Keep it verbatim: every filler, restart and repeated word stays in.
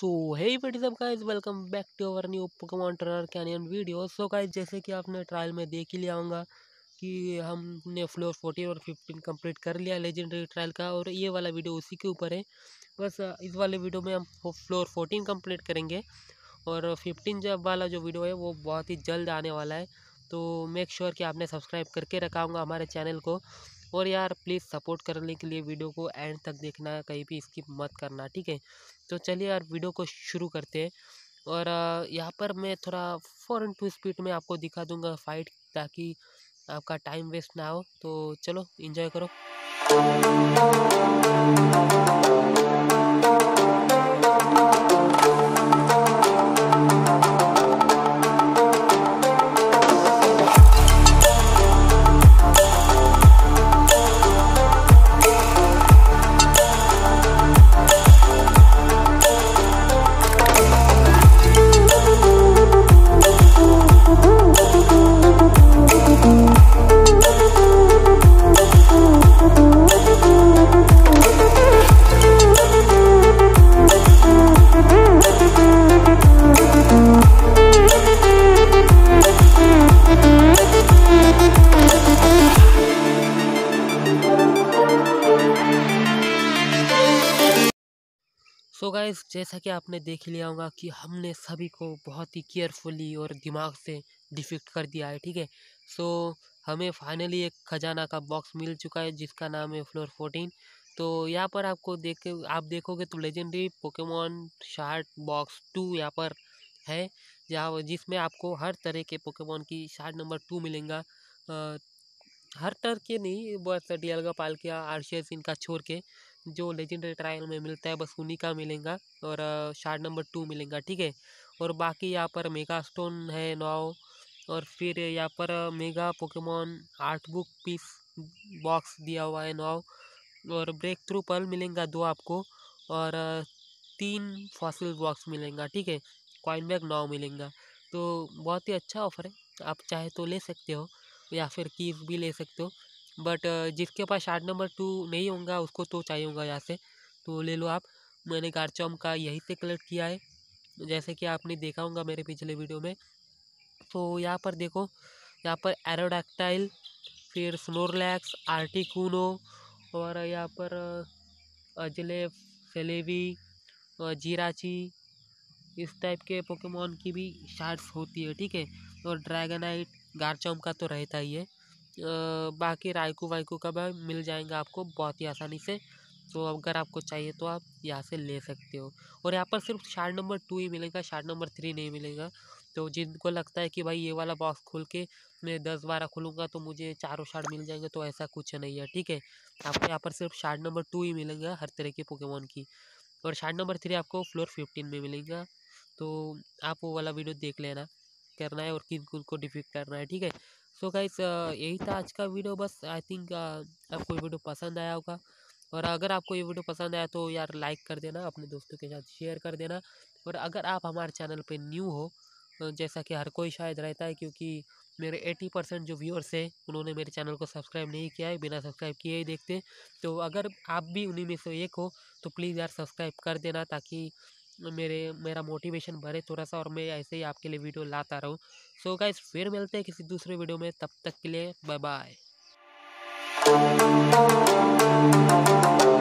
So hey what's up guys, welcome back to our new Pokemon trainer canyon video. So guys, जैसे कि आपने trial में देख ही लिया होगा कि हमने फ्लोर फोर्टीन और फिफ्टीन कंप्लीट कर लिया लेजेंडरी ट्रायल का, और ये वाला वीडियो उसी के ऊपर है। बस इस वाले वीडियो में हम फ्लोर फोर्टीन कंप्लीट करेंगे और फिफ्टीन जब वाला जो वीडियो है वो बहुत ही जल्द आने वाला है। तो मेक श्योर कि आपने सब्सक्राइब करके रखा होगा हमारे चैनल को, और यार प्लीज़ सपोर्ट करने के लिए वीडियो को एंड तक देखना, कहीं भी स्किप मत करना, ठीक है। तो चलिए यार वीडियो को शुरू करते हैं। और यहाँ पर मैं थोड़ा फोर इंटू स्पीड में आपको दिखा दूंगा फाइट, ताकि आपका टाइम वेस्ट ना हो। तो चलो एंजॉय करो। सो गाइस, जैसा कि आपने देख लिया होगा कि हमने सभी को बहुत ही केयरफुली और दिमाग से डिफेक्ट कर दिया है, ठीक है। सो हमें फाइनली एक खजाना का बॉक्स मिल चुका है जिसका नाम है फ्लोर फोर्टीन। तो यहाँ पर आपको देख आप देखोगे तो legendary Pokemon shard box two यहाँ पर है, जहाँ जिसमें आपको हर तरह के पोकेमॉन की शार्ट नंबर टू मिलेगा। आ, हर तरह के नहीं, बस डियलगा पाल के आरशेस इनका छोड़ के जो लेजेंडरी ट्रायल में मिलता है बस उन्हीं का मिलेगा, और शार्ड नंबर टू मिलेगा, ठीक है। और बाकी यहाँ पर मेगा स्टोन है नौ, और फिर यहाँ पर mega Pokemon art book piece box दिया हुआ है नौ, और ब्रेक थ्रू पर्ल मिलेगा दो आपको, और तीन फॉसिल बॉक्स मिलेगा, ठीक है। कॉइन बैग नौ मिलेगा। तो बहुत ही अच्छा ऑफर है, आप चाहे तो ले सकते हो या फिर कीफ भी ले सकते हो, बट जिसके पास शार्ट नंबर टू नहीं होगा उसको तो चाहिए होगा यहाँ से, तो ले लो आप। मैंने गार्चॉम्प का यहीं से कलेक्ट किया है, जैसे कि आपने देखा होगा मेरे पिछले वीडियो में। तो यहाँ पर देखो, यहाँ पर एरोडैक्टाइल, फिर स्नोरलैक्स, आर्टिकूनो, और यहाँ पर अजलेफ, सेलेबी, जिराची, इस टाइप के पोकेमॉन की भी शार्ट्स होती है, ठीक है। और ड्रैगनाइट, गार्चॉम्प का तो रहता ही है, बाकी रायकू वाइकू का भी मिल जाएगा आपको बहुत ही आसानी से। तो अगर आपको चाहिए तो आप यहाँ से ले सकते हो। और यहाँ पर सिर्फ शार्ट नंबर टू ही मिलेगा, शार्ट नंबर थ्री नहीं मिलेगा। तो जिनको लगता है कि भाई ये वाला बॉक्स खोल के मैं दस बारह खोलूँगा तो मुझे चारों शार्ट मिल जाएंगे, तो ऐसा कुछ नहीं है, ठीक है। आपको यहाँ पर सिर्फ शार्ट नंबर टू ही मिलेगा हर तरह के पोकेमॉन की, और शार्ट नंबर थ्री आपको फ्लोर फिफ्टीन में मिलेगा। तो आप वो वाला वीडियो देख लेना करना है और किन किन को डिफेक्ट करना है, ठीक है। सो गाइस, यही था आज का वीडियो। बस आई थिंक आपको ये वीडियो पसंद आया होगा, और अगर आपको ये वीडियो पसंद आया तो यार लाइक कर देना, अपने दोस्तों के साथ शेयर कर देना। और अगर आप हमारे चैनल पे न्यू हो, जैसा कि हर कोई शायद रहता है, क्योंकि मेरे अस्सी परसेंट जो व्यूअर्स हैं उन्होंने मेरे चैनल को सब्सक्राइब नहीं किया है, बिना सब्सक्राइब किए ही देखते। तो अगर आप भी उन्हीं में से एक हो तो प्लीज़ यार सब्सक्राइब कर देना, ताकि मेरे मेरा मोटिवेशन भरे थोड़ा सा, और मैं ऐसे ही आपके लिए वीडियो लाता रहूँ। सो गाइस, फिर मिलते हैं किसी दूसरे वीडियो में, तब तक के लिए बाय बाय।